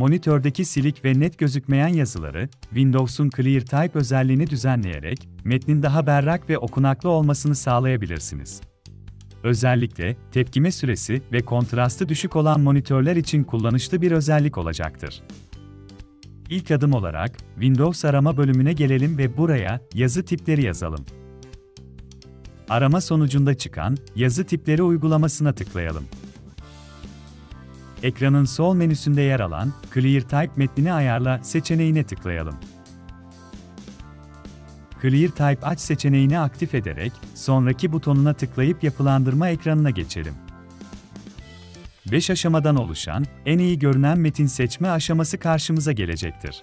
monitördeki silik ve net gözükmeyen yazıları, Windows'un ClearType özelliğini düzenleyerek metnin daha berrak ve okunaklı olmasını sağlayabilirsiniz. Özellikle, tepkime süresi ve kontrastı düşük olan monitörler için kullanışlı bir özellik olacaktır. İlk adım olarak, Windows arama bölümüne gelelim ve buraya yazı tipleri yazalım. Arama sonucunda çıkan yazı tipleri uygulamasına tıklayalım. Ekranın sol menüsünde yer alan ClearType metnini ayarla seçeneğine tıklayalım. ClearType aç seçeneğini aktif ederek sonraki butonuna tıklayıp yapılandırma ekranına geçelim. 5 aşamadan oluşan en iyi görünen metin seçme aşaması karşımıza gelecektir.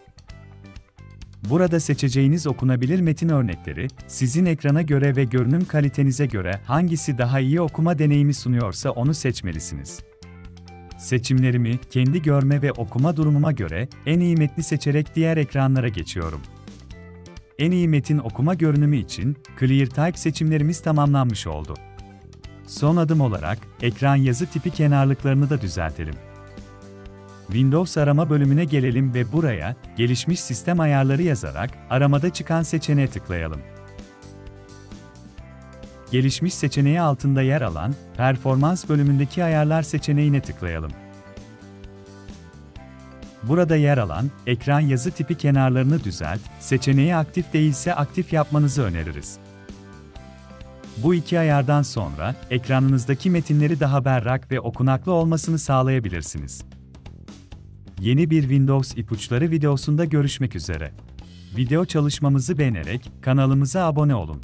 Burada seçeceğiniz okunabilir metin örnekleri, sizin ekrana göre ve görünüm kalitenize göre hangisi daha iyi okuma deneyimi sunuyorsa onu seçmelisiniz. Seçimlerimi kendi görme ve okuma durumuma göre en iyi metni seçerek diğer ekranlara geçiyorum. En iyi metin okuma görünümü için ClearType seçimlerimiz tamamlanmış oldu. Son adım olarak ekran yazı tipi kenarlıklarını da düzeltelim. Windows arama bölümüne gelelim ve buraya gelişmiş sistem ayarları yazarak aramada çıkan seçeneğe tıklayalım. Gelişmiş seçeneği altında yer alan performans bölümündeki ayarlar seçeneğine tıklayalım. Burada yer alan ekran yazı tipi kenarlarını düzelt, seçeneği aktif değilse aktif yapmanızı öneririz. Bu iki ayardan sonra ekranınızdaki metinleri daha berrak ve okunaklı olmasını sağlayabilirsiniz. Yeni bir Windows ipuçları videosunda görüşmek üzere. Video çalışmamızı beğenerek kanalımıza abone olun.